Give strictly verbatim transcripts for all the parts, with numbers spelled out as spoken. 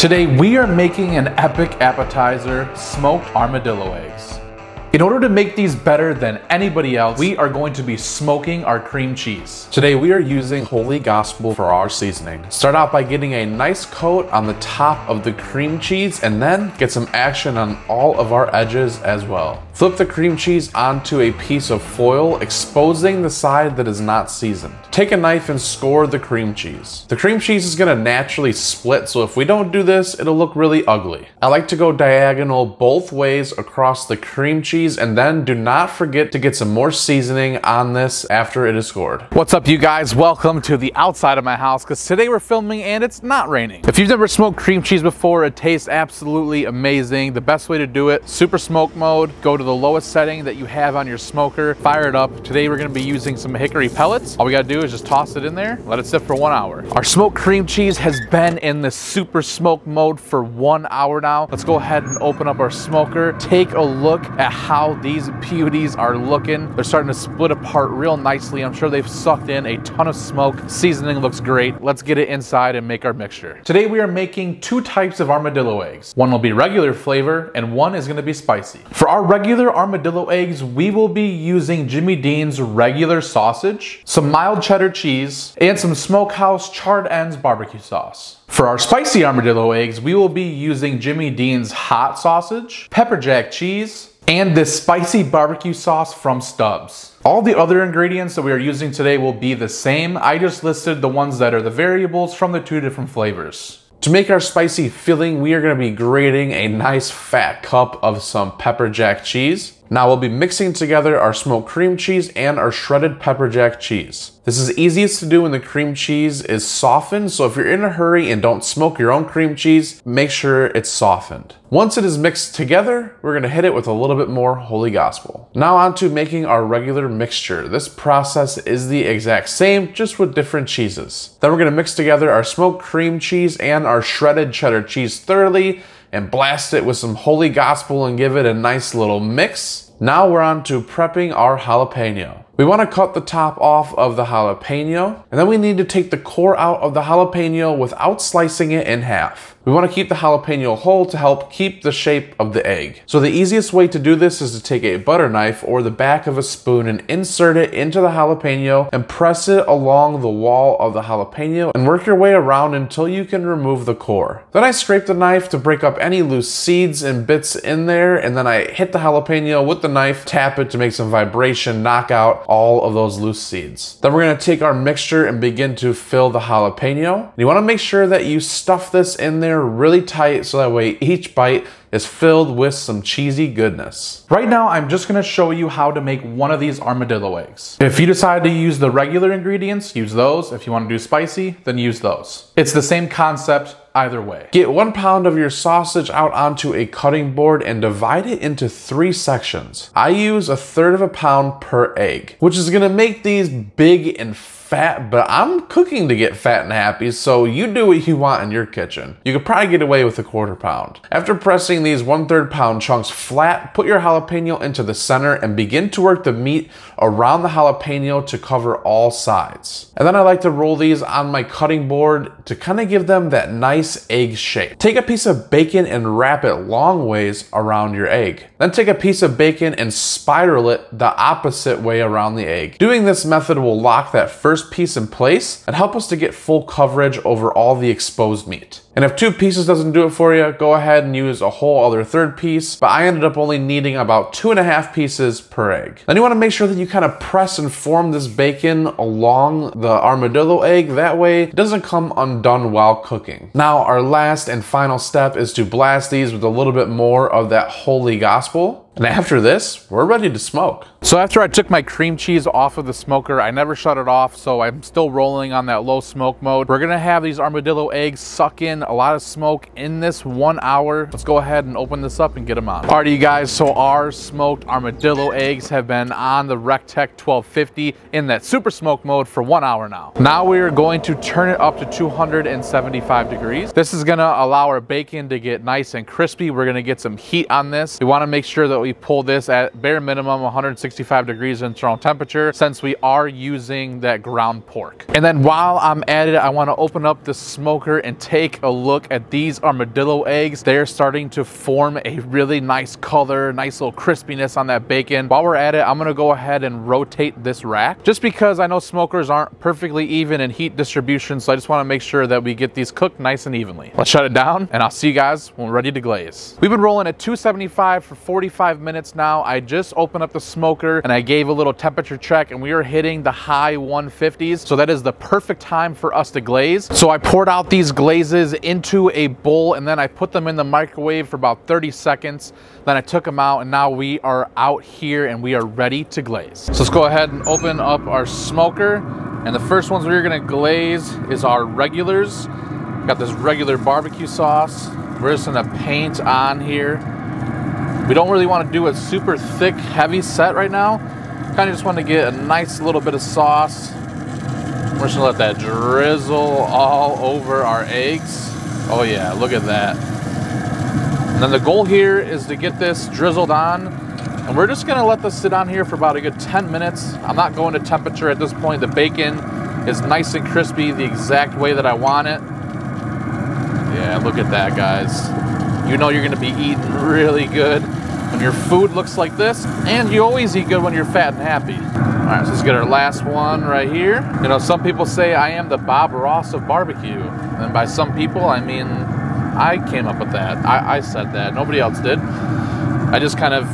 Today we are making an epic appetizer, smoked armadillo eggs. In order to make these better than anybody else, we are going to be smoking our cream cheese. Today we are using Holy Gospel for our seasoning. Start out by getting a nice coat on the top of the cream cheese and then get some action on all of our edges as well. Flip the cream cheese onto a piece of foil, exposing the side that is not seasoned. Take a knife and score the cream cheese. The cream cheese is gonna naturally split, so if we don't do this, it'll look really ugly. I like to go diagonal both ways across the cream cheese, and then do not forget to get some more seasoning on this after it is scored. What's up, you guys? Welcome to the outside of my house, because today we're filming and it's not raining. If you've never smoked cream cheese before, it tastes absolutely amazing. The best way to do it, super smoke mode, go to the lowest setting that you have on your smoker, fire it up. Today we're gonna be using some hickory pellets. All we gotta do is just toss it in there, let it sit for one hour. Our smoked cream cheese has been in the super smoke mode for one hour now. Let's go ahead and open up our smoker, take a look at how How these beauties are looking. They're starting to split apart real nicely. I'm sure they've sucked in a ton of smoke. Seasoning looks great. Let's get it inside and make our mixture. Today we are making two types of armadillo eggs. One will be regular flavor and one is gonna be spicy. For our regular armadillo eggs, we will be using Jimmy Dean's regular sausage, some mild cheddar cheese, and some smokehouse charred ends barbecue sauce. For our spicy armadillo eggs, we will be using Jimmy Dean's hot sausage, pepper jack cheese, and this spicy barbecue sauce from Stubbs. All the other ingredients that we are using today will be the same. I just listed the ones that are the variables from the two different flavors. To make our spicy filling, we are gonna be grating a nice fat cup of some pepper jack cheese. Now we'll be mixing together our smoked cream cheese and our shredded pepper jack cheese. This is easiest to do when the cream cheese is softened, so if you're in a hurry and don't smoke your own cream cheese, make sure it's softened. Once it is mixed together, we're gonna hit it with a little bit more Holy Gospel. Now on to making our regular mixture. This process is the exact same, just with different cheeses. Then we're gonna mix together our smoked cream cheese and our shredded cheddar cheese thoroughly, and blast it with some Holy Gospel and give it a nice little mix. Now we're on to prepping our jalapeno. We want to cut the top off of the jalapeno, and then we need to take the core out of the jalapeno without slicing it in half. We want to keep the jalapeno whole to help keep the shape of the egg. So the easiest way to do this is to take a butter knife or the back of a spoon and insert it into the jalapeno and press it along the wall of the jalapeno and work your way around until you can remove the core. Then I scrape the knife to break up any loose seeds and bits in there, and then I hit the jalapeno with the knife, tap it to make some vibration, knock out all of those loose seeds. Then we're gonna take our mixture and begin to fill the jalapeno. And you wanna make sure that you stuff this in there really tight so that way each bite is filled with some cheesy goodness. Right now, I'm just gonna show you how to make one of these armadillo eggs. If you decide to use the regular ingredients, use those. If you wanna do spicy, then use those. It's the same concept either way. Get one pound of your sausage out onto a cutting board and divide it into three sections. I use a third of a pound per egg, which is gonna make these big and fat, but I'm cooking to get fat and happy, so you do what you want in your kitchen. You could probably get away with a quarter pound. After pressing these one-third pound chunks flat, put your jalapeno into the center and begin to work the meat around the jalapeno to cover all sides. And then I like to roll these on my cutting board to kind of give them that nice egg shape. Take a piece of bacon and wrap it long ways around your egg. Then take a piece of bacon and spiral it the opposite way around the egg. Doing this method will lock that first piece in place and help us to get full coverage over all the exposed meat. And if two pieces doesn't do it for you, go ahead and use a whole other third piece, but I ended up only needing about two and a half pieces per egg. Then you want to make sure that you kind of press and form this bacon along the armadillo egg, that way it doesn't come undone while cooking. Now our last and final step is to blast these with a little bit more of that Holy Gospel. And after this, we're ready to smoke. So after I took my cream cheese off of the smoker, I never shut it off, so I'm still rolling on that low smoke mode. We're gonna have these armadillo eggs suck in a lot of smoke in this one hour. Let's go ahead and open this up and get them on. All right, you guys, so our smoked armadillo eggs have been on the RecTech twelve fifty in that super smoke mode for one hour now. Now we are going to turn it up to two hundred seventy-five degrees. This is gonna allow our bacon to get nice and crispy. We're gonna get some heat on this. We wanna make sure that we we pull this at bare minimum one hundred sixty-five degrees internal temperature, since we are using that ground pork. And then while I'm at it, I want to open up the smoker and take a look at these armadillo eggs. They're starting to form a really nice color, nice little crispiness on that bacon. While we're at it, I'm going to go ahead and rotate this rack, just because I know smokers aren't perfectly even in heat distribution, so I just want to make sure that we get these cooked nice and evenly. Let's shut it down and I'll see you guys when we're ready to glaze. We've been rolling at two seventy-five for forty-five minutes now. I just opened up the smoker and I gave a little temperature check, and we are hitting the high one fifties, so that is the perfect time for us to glaze. So I poured out these glazes into a bowl and then I put them in the microwave for about thirty seconds. Then I took them out, and now we are out here and we are ready to glaze. So let's go ahead and open up our smoker, and the first ones we're gonna glaze is our regulars. Got this regular barbecue sauce. We're just gonna paint on here. We don't really want to do a super thick, heavy set right now. Kind of just want to get a nice little bit of sauce. We're just gonna let that drizzle all over our eggs. Oh yeah, look at that. And then the goal here is to get this drizzled on, and we're just gonna let this sit on here for about a good ten minutes. I'm not going to temperature at this point. The bacon is nice and crispy, the exact way that I want it. Yeah, look at that, guys. You know you're gonna be eating really good when your food looks like this, and you always eat good when you're fat and happy. All right, so let's get our last one right here. You know, some people say I am the Bob Ross of barbecue, and by some people, I mean, I came up with that. I, I said that, nobody else did. I just kind of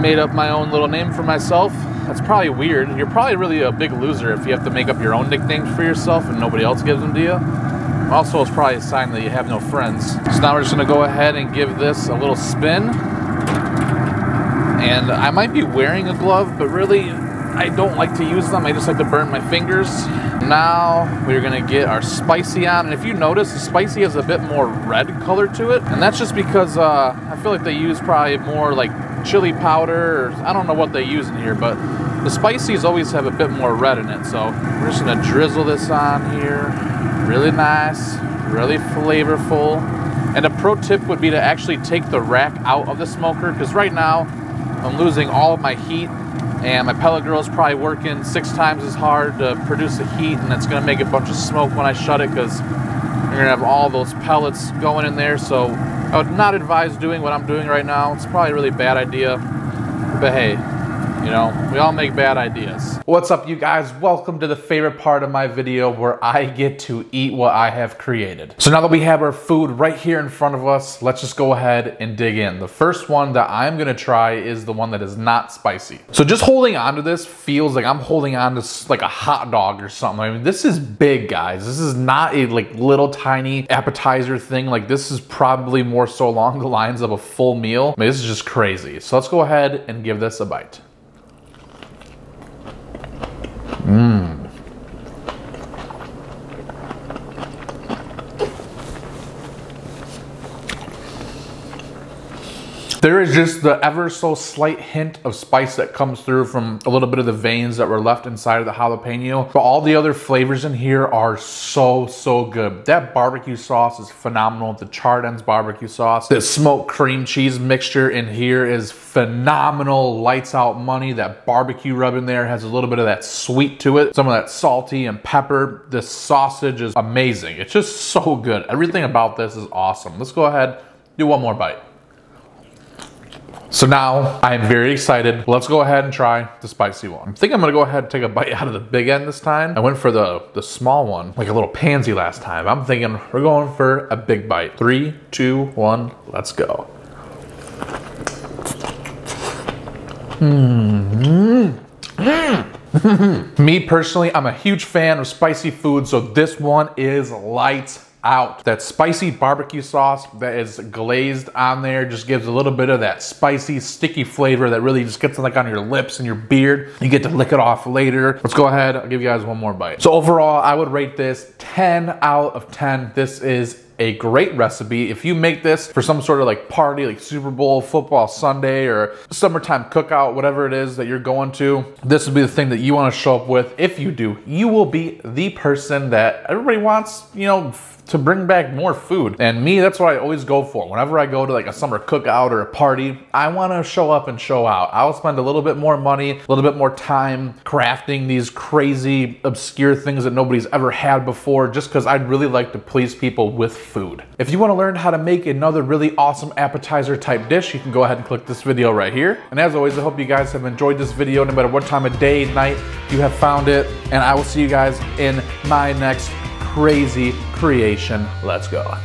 made up my own little name for myself. That's probably weird. You're probably really a big loser if you have to make up your own nicknames for yourself and nobody else gives them to you. Also, it's probably a sign that you have no friends. So now we're just gonna go ahead and give this a little spin. And I might be wearing a glove, but really, I don't like to use them. I just like to burn my fingers. Now we're gonna get our spicy on. And if you notice, the spicy has a bit more red color to it. And that's just because uh, I feel like they use probably more like chili powder, or I don't know what they use in here, but the spices always have a bit more red in it. So we're just gonna drizzle this on here. Really nice, really flavorful. And a pro tip would be to actually take the rack out of the smoker, because right now I'm losing all of my heat and my pellet grill is probably working six times as hard to produce the heat, and that's gonna make a bunch of smoke when I shut it, because you're gonna have all those pellets going in there. So I would not advise doing what I'm doing right now. It's probably a really bad idea, but hey, you know, we all make bad ideas. What's up, you guys? Welcome to the favorite part of my video where I get to eat what I have created. So now that we have our food right here in front of us, let's just go ahead and dig in. The first one that I'm gonna try is the one that is not spicy. So just holding on to this feels like I'm holding on to like a hot dog or something. I mean, this is big, guys. This is not a like little tiny appetizer thing. Like, this is probably more so along the lines of a full meal. I mean, this is just crazy. So let's go ahead and give this a bite. Mmm. There is just the ever so slight hint of spice that comes through from a little bit of the veins that were left inside of the jalapeno, but all the other flavors in here are so, so good. That barbecue sauce is phenomenal. The charred ends barbecue sauce, the smoked cream cheese mixture in here is phenomenal. Lights out money. That barbecue rub in there has a little bit of that sweet to it, some of that salty and pepper. The sausage is amazing. It's just so good. Everything about this is awesome. Let's go ahead, do one more bite. So now I am very excited. Let's go ahead and try the spicy one. I think I'm gonna go ahead and take a bite out of the big end this time. I went for the, the small one, like a little pansy last time. I'm thinking we're going for a big bite. Three, two, one, let's go. Mm-hmm. Mm. Me personally, I'm a huge fan of spicy food, so this one is lights out. That spicy barbecue sauce that is glazed on there just gives a little bit of that spicy, sticky flavor that really just gets like on your lips and your beard. You get to lick it off later. Let's go ahead, I'll give you guys one more bite. So overall, I would rate this ten out of ten. This is a great recipe. If you make this for some sort of like party, like Super Bowl, football Sunday, or summertime cookout, whatever it is that you're going to, this would be the thing that you want to show up with. If you do, you will be the person that everybody wants, you know, to bring back more food. And me, that's what I always go for. Whenever I go to like a summer cookout or a party, I wanna show up and show out. I'll spend a little bit more money, a little bit more time crafting these crazy, obscure things that nobody's ever had before, just because I'd really like to please people with food. If you wanna learn how to make another really awesome appetizer type dish, you can go ahead and click this video right here. And as always, I hope you guys have enjoyed this video, no matter what time of day, night, you have found it. And I will see you guys in my next crazy creation. Let's go.